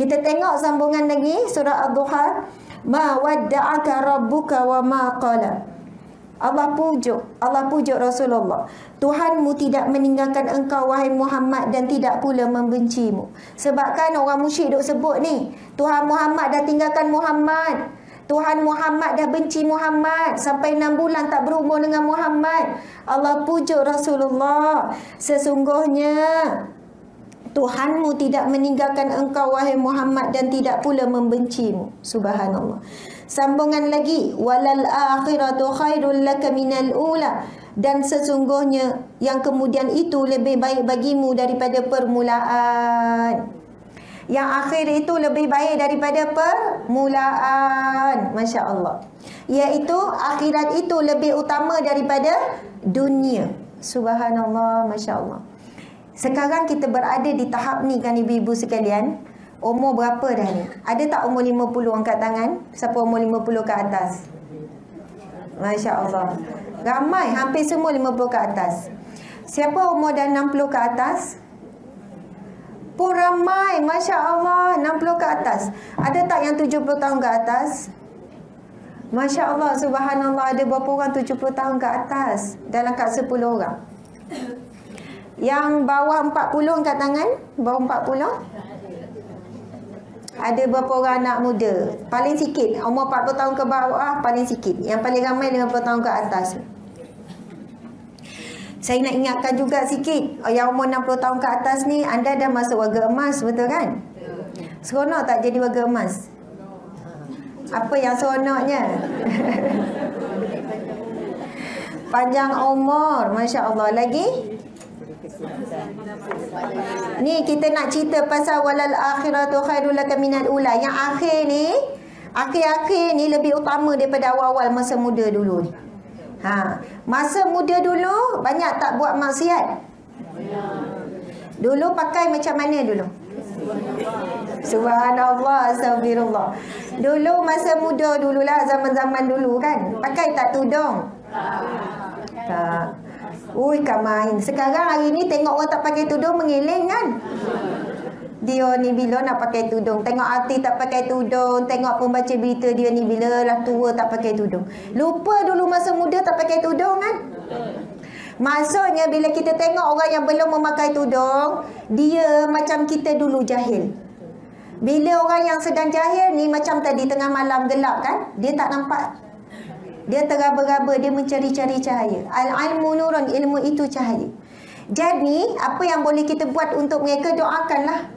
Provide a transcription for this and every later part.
Kita tengok sambungan lagi surah Ad-Duha. Ma wadda'aka rabbuka wa maa qala. Allah pujuk Rasulullah. Tuhanmu tidak meninggalkan engkau wahai Muhammad dan tidak pula membencimu. Sebab kan orang musyrik duk sebut ni, Tuhan Muhammad dah tinggalkan Muhammad. Tuhan Muhammad dah benci Muhammad. Sampai 6 bulan tak berhubung dengan Muhammad. Allah pujuk Rasulullah. Sesungguhnya Tuhanmu tidak meninggalkan engkau wahai Muhammad dan tidak pula membencimu. Subhanallah. Sambungan lagi, walal akhiratu khairul lak minal ula, dan sesungguhnya yang kemudian itu lebih baik bagimu daripada permulaan. Yang akhir itu lebih baik daripada permulaan. Masya-Allah. Iaitu akhirat itu lebih utama daripada dunia. Subhanallah, masya-Allah. Sekarang kita berada di tahap ni kan ibu-ibu sekalian. Umur berapa dah ni? Ada tak umur 50 angkat tangan? Siapa umur 50 ke atas? Masya Allah. Ramai, hampir semua 50 ke atas. Siapa umur dah 60 ke atas? Pun ramai, Masya Allah, 60 ke atas. Ada tak yang 70 tahun ke atas? Masya Allah, Subhanallah, ada berapa orang 70 tahun ke atas? Dalam kat 10 orang. Yang bawah 40 angkat tangan. Bawah 40. Ada berapa orang anak muda? Paling sikit umur 40 tahun ke bawah, paling sikit. Yang paling ramai 50 tahun ke atas. Saya nak ingatkan juga sikit, yang umur 60 tahun ke atas ni, anda dah masuk warga emas, betul kan? Seronok tak jadi warga emas? Apa yang seronoknya? Panjang umur, Masya Allah. Lagi? Ni kita nak cerita pasal walal akhiratu khairul lak minal ula. Yang akhir ni, akhir-akhir ni lebih utama daripada awal-awal masa muda dulu ni. Ha, masa muda dulu banyak tak buat maksiat? Dulu pakai macam mana dulu? Subhanallah, astagfirullah. Dulu masa muda dululah, zaman-zaman dulu kan, pakai tak tudung? Tak. Ui, kak main. Sekarang hari ni tengok orang tak pakai tudung mengiling kan? Dia ni bila nak pakai tudung. Tengok artis tak pakai tudung. Tengok pembaca berita dia ni bila lah tua tak pakai tudung. Lupa dulu masa muda tak pakai tudung kan? Maksudnya bila kita tengok orang yang belum memakai tudung, dia macam kita dulu jahil. Bila orang yang sedang jahil ni macam tadi tengah malam gelap kan? Dia tak nampak. Dia teraba-raba, dia mencari-cari cahaya. Al-almu nurun, ilmu itu cahaya. Jadi, apa yang boleh kita buat untuk mereka, doakanlah.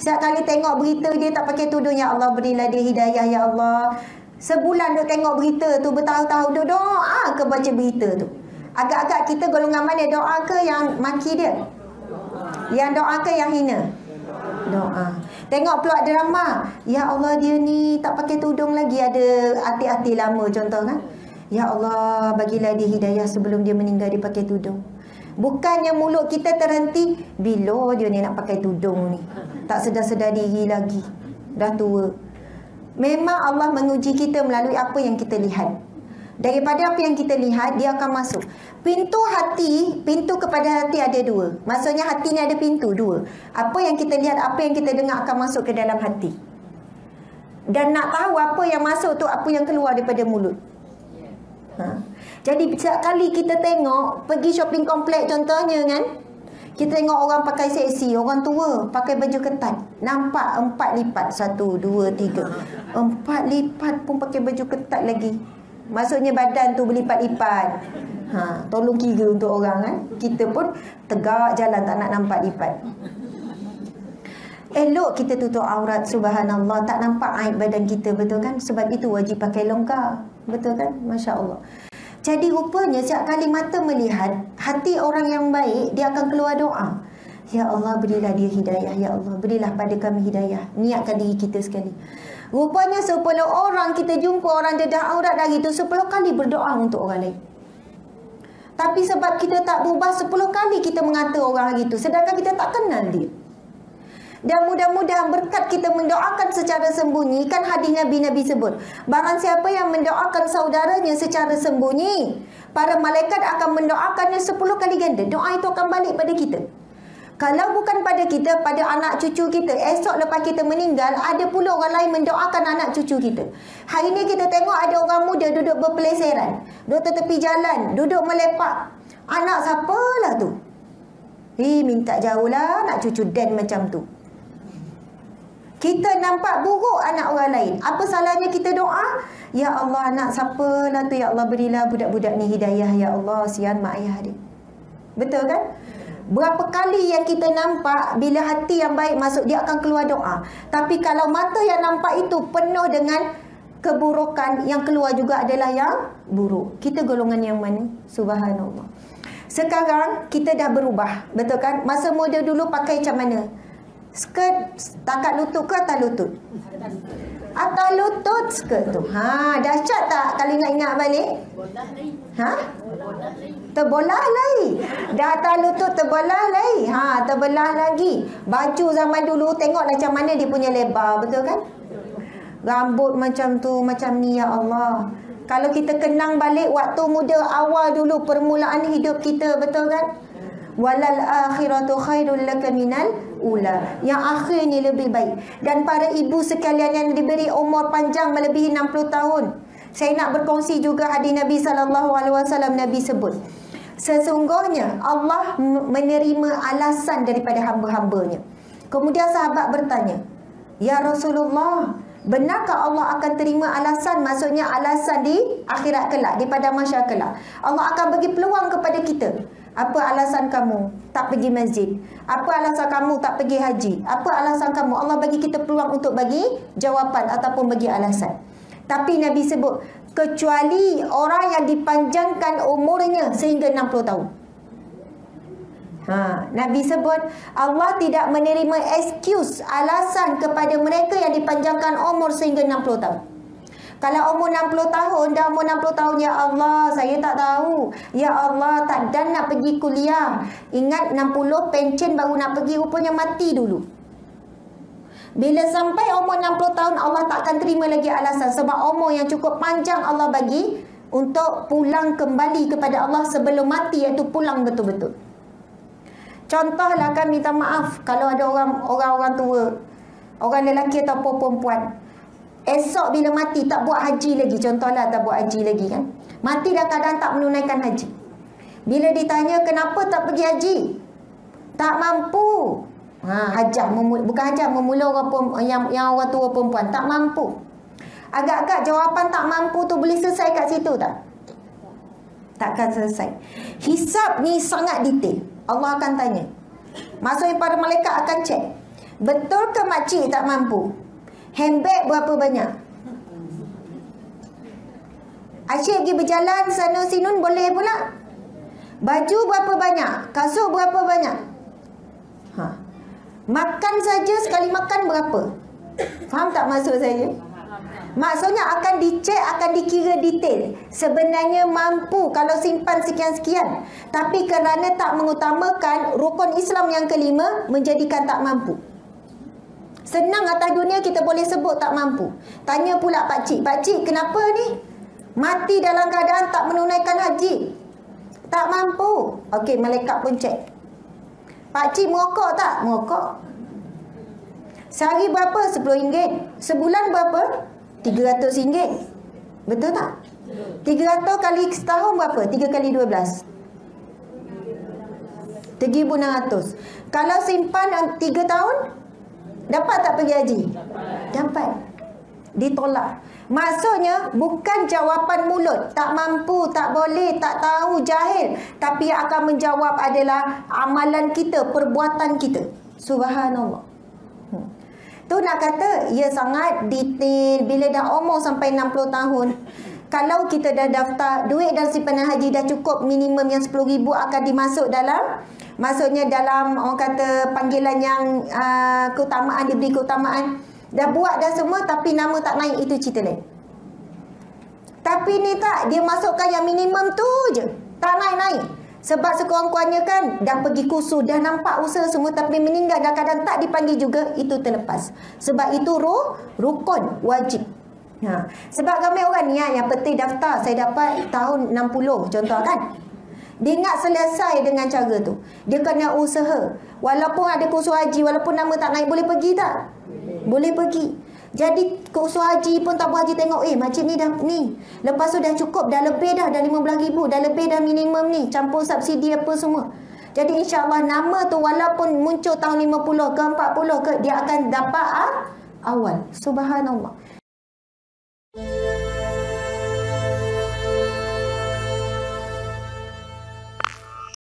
Setiap kali tengok berita dia tak pakai tudung, ya Allah berilah dia hidayah, ya Allah. Sebulan duk tengok berita tu, bertahun-tahun duk doa ke baca berita tu. Agak-agak kita golongan mana, doa ke yang maki dia? Yang doa ke yang hina? Doa. Tengok plot drama, ya Allah dia ni tak pakai tudung lagi, ada hati-hati lama contoh kan. Ya Allah bagilah dia hidayah sebelum dia meninggal dia pakai tudung. Bukannya mulut kita terhenti, bila dia ni nak pakai tudung ni, tak sedar-sedar diri lagi, dah tua. Memang Allah menguji kita melalui apa yang kita lihat. Daripada apa yang kita lihat, dia akan masuk. Pintu hati, pintu kepada hati ada dua. Maksudnya hati ni ada pintu dua. Apa yang kita lihat, apa yang kita dengar akan masuk ke dalam hati. Dan nak tahu apa yang masuk tu, apa yang keluar daripada mulut. Ha. Jadi setiap kali kita tengok, pergi shopping kompleks contohnya kan, kita tengok orang pakai seksi, orang tua pakai baju ketat. Nampak 4 lipat. 1, 2, 3. 4 lipat pun pakai baju ketat lagi. Maksudnya badan tu berlipat-lipat. Ha, tolong kira untuk orang kan. Kita pun tegak jalan tak nak nampak lipat. Elok kita tutup aurat, Subhanallah, tak nampak aib badan kita, betul kan? Sebab itu wajib pakai longkar, betul kan? Masya Allah. Jadi rupanya setiap kali mata melihat hati orang yang baik, dia akan keluar doa. Ya Allah berilah dia hidayah, ya Allah berilah pada kami hidayah. Niatkan diri kita sekali. Rupanya 10 orang kita jumpa orang dedah aurat dari itu, 10 kali berdoa untuk orang lain. Tapi sebab kita tak berubah, 10 kali kita mengata orang hari itu, sedangkan kita tak kenal dia. Dan mudah-mudahan berkat kita mendoakan secara sembunyi. Kan hadis Nabi sebut, barang siapa yang mendoakan saudaranya secara sembunyi, para malaikat akan mendoakannya 10 kali ganda. Doa itu akan balik pada kita. Kalau bukan pada kita, pada anak cucu kita. Esok lepas kita meninggal, ada pula orang lain mendoakan anak cucu kita. Hari ni kita tengok ada orang muda duduk berpeleseran, duduk tepi jalan, duduk melepak. Anak siapalah tu? Minta jauh lah nak cucu dan macam tu. Kita nampak buruk anak orang lain. Apa salahnya kita doa? Ya Allah, anak siapalah tu? Ya Allah, berilah budak-budak ni hidayah. Ya Allah, sian mak ayah dia. Betul kan? Berapa kali yang kita nampak, bila hati yang baik masuk, dia akan keluar doa. Tapi kalau mata yang nampak itu penuh dengan keburukan, yang keluar juga adalah yang buruk. Kita golongan yang mana? Subhanallah. Sekarang kita dah berubah, betul kan? Masa muda dulu pakai macam mana? Skirt takat lutut ke atas lutut? Atas lutut skirt tu. Dahsyat tak kalau ingat-ingat balik? Terbelah lagi. Dah atas lutut terbelah lagi. Terbelah lagi. Baju zaman dulu tengoklah macam mana dia punya lebar, betul kan? Rambut macam tu, macam ni, ya Allah. Kalau kita kenang balik waktu muda awal dulu, permulaan hidup kita, betul kan? Walal akhiratu khairul lak minal ula. Yang akhir ni lebih baik. Dan para ibu sekalian yang diberi umur panjang melebihi 60 tahun, saya nak berkongsi juga hadis Nabi Sallallahu Alaihi Wasallam. Nabi sebut, sesungguhnya Allah menerima alasan daripada hamba-hambanya. Kemudian sahabat bertanya, ya Rasulullah, benarkah Allah akan terima alasan? Maksudnya alasan di akhirat kelak, di padang mahsyar kelak. Allah akan bagi peluang kepada kita. Apa alasan kamu tak pergi masjid? Apa alasan kamu tak pergi haji? Apa alasan kamu? Allah bagi kita peluang untuk bagi jawapan ataupun bagi alasan. Tapi Nabi sebut, kecuali orang yang dipanjangkan umurnya sehingga 60 tahun. Nabi sebut, Allah tidak menerima excuse, alasan kepada mereka yang dipanjangkan umur sehingga 60 tahun. Kalau umur 60 tahun, dah umur 60 tahun, ya Allah, saya tak tahu. Ya Allah, tak dan nak pergi kuliah. Ingat 60 pencen baru nak pergi, rupanya mati dulu. Bila sampai umur 60 tahun, Allah takkan terima lagi alasan. Sebab umur yang cukup panjang Allah bagi untuk pulang kembali kepada Allah sebelum mati, iaitu pulang betul-betul. Contohlah, kami minta maaf kalau ada orang tua, orang lelaki ataupun perempuan, esok bila mati tak buat haji lagi. Contohlah tak buat haji lagi kan. Mati dah kadang tak menunaikan haji. Bila ditanya kenapa tak pergi haji, tak mampu. Bukan hajah memula orang yang orang tua perempuan, tak mampu. Agak-agak jawapan tak mampu tu boleh selesai kat situ tak? Takkan selesai. Hisab ni sangat detail. Allah akan tanya. Maksudnya para malaikat akan cek, betul ke makcik tak mampu? Handbag berapa banyak? Asyik pergi berjalan sana sinun boleh pula. Baju berapa banyak? Kasut berapa banyak? Makan saja sekali makan berapa? Faham tak maksud saya? Maksudnya akan dicek, akan dikira detail. Sebenarnya mampu kalau simpan sekian-sekian, tapi kerana tak mengutamakan rukun Islam yang kelima, menjadikan tak mampu. Senang atas dunia kita boleh sebut tak mampu. Tanya pula pakcik, pakcik kenapa ni? Mati dalam keadaan tak menunaikan haji, tak mampu. Okey, malaikat pun cek. Pakcik merokok tak? Merokok. Sehari berapa? RM10. Sebulan berapa? RM300. Betul tak? 300 kali setahun berapa? 3 kali 12, 3,600. Kalau simpan 3 tahun, dapat tak pergi haji? Dapat. Ditolak. Maksudnya bukan jawapan mulut, tak mampu, tak boleh, tak tahu, jahil. Tapi yang akan menjawab adalah amalan kita, perbuatan kita. Subhanallah. Tu nak kata ia sangat detail. Bila dah umur sampai 60 tahun, kalau kita dah daftar, duit dan simpanan haji dah cukup, minimum yang RM10,000 akan dimasuk dalam, maksudnya dalam orang kata panggilan yang keutamaan, diberi keutamaan. Dah buat dah semua tapi nama tak naik, itu cerita lain. Tapi ni tak, dia masukkan yang minimum tu je, tak naik-naik. Sebab sekurang-kurangnya kan dah pergi kursus, dah nampak usaha semua tapi meninggal, dah kadang tak dipanggil juga, itu terlepas. Sebab itu rukun wajib. Sebab ramai orang niat yang penting daftar, saya dapat tahun 60 contoh kan. Dia nak selesai dengan cara tu. Dia kena usaha. Walaupun ada kursus haji, walaupun nama tak naik, boleh pergi tak? Boleh pergi. Jadi kursus haji pun tak puas haji tengok, macam ni dah ni. Lepas tu dah cukup, dah lebih dah 15,000, dah lebih dah minimum ni, campur subsidi apa semua. Jadi insya-Allah nama tu walaupun muncul tahun 50 ke 40 ke, dia akan dapat awal. Subhanallah.